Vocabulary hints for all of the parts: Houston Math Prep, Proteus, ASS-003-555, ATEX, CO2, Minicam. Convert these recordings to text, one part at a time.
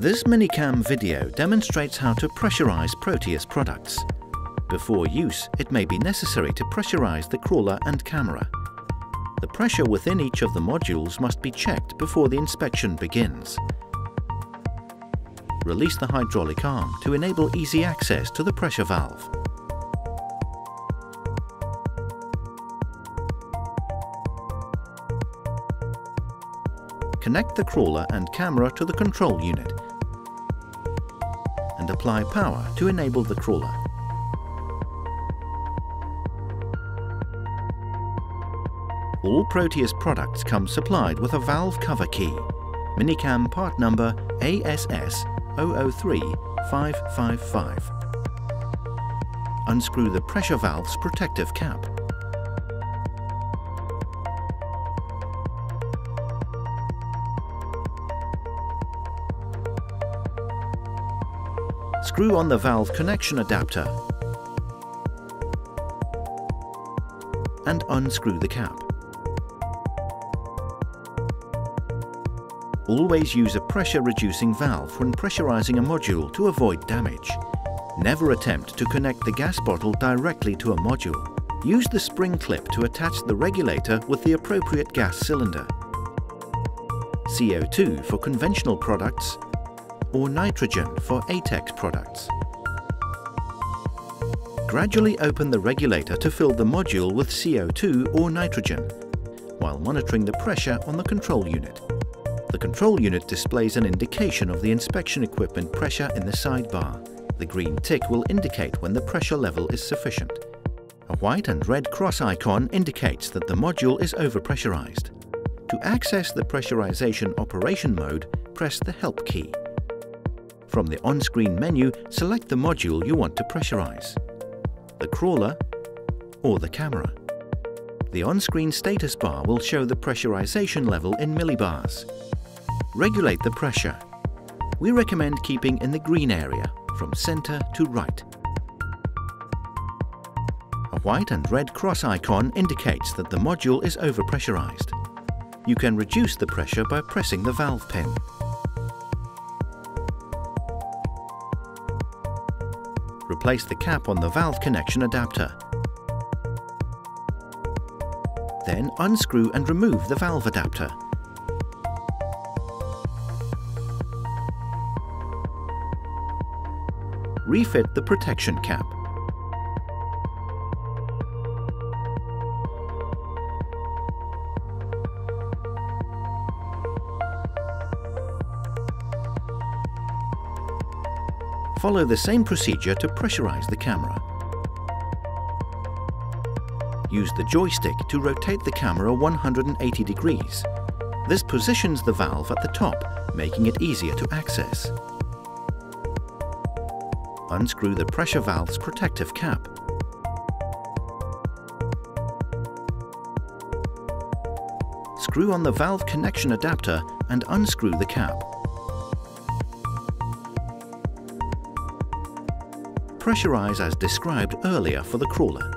This Minicam video demonstrates how to pressurize Proteus products. Before use, it may be necessary to pressurize the crawler and camera. The pressure within each of the modules must be checked before the inspection begins. Release the hydraulic arm to enable easy access to the pressure valve. Connect the crawler and camera to the control unit and apply power to enable the crawler. All Proteus products come supplied with a valve cover key, Minicam part number ASS-003-555. Unscrew the pressure valve's protective cap. Screw on the valve connection adapter and unscrew the cap. Always use a pressure-reducing valve when pressurizing a module to avoid damage. Never attempt to connect the gas bottle directly to a module. Use the spring clip to attach the regulator with the appropriate gas cylinder. CO2 for conventional products or nitrogen for ATEX products. Gradually open the regulator to fill the module with CO2 or nitrogen while monitoring the pressure on the control unit. The control unit displays an indication of the inspection equipment pressure in the sidebar. The green tick will indicate when the pressure level is sufficient. A white and red cross icon indicates that the module is overpressurized. To access the pressurization operation mode, press the Help key. From the on-screen menu, select the module you want to pressurize, the crawler or the camera. The on-screen status bar will show the pressurization level in millibars. Regulate the pressure. We recommend keeping in the green area, from center to right. A white and red cross icon indicates that the module is overpressurized. You can reduce the pressure by pressing the valve pin. Replace the cap on the valve connection adapter. Then unscrew and remove the valve adapter. Refit the protection cap. Follow the same procedure to pressurize the camera. Use the joystick to rotate the camera 180 degrees. This positions the valve at the top, making it easier to access. Unscrew the pressure valve's protective cap. Screw on the valve connection adapter and unscrew the cap. Pressurize as described earlier for the crawler.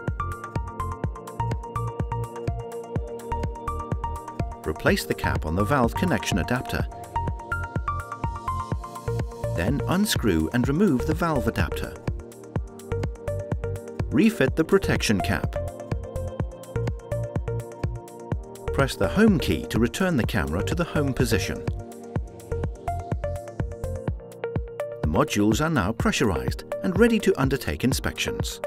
Replace the cap on the valve connection adapter. Then unscrew and remove the valve adapter. Refit the protection cap. Press the home key to return the camera to the home position. The modules are now pressurized and ready to undertake inspections.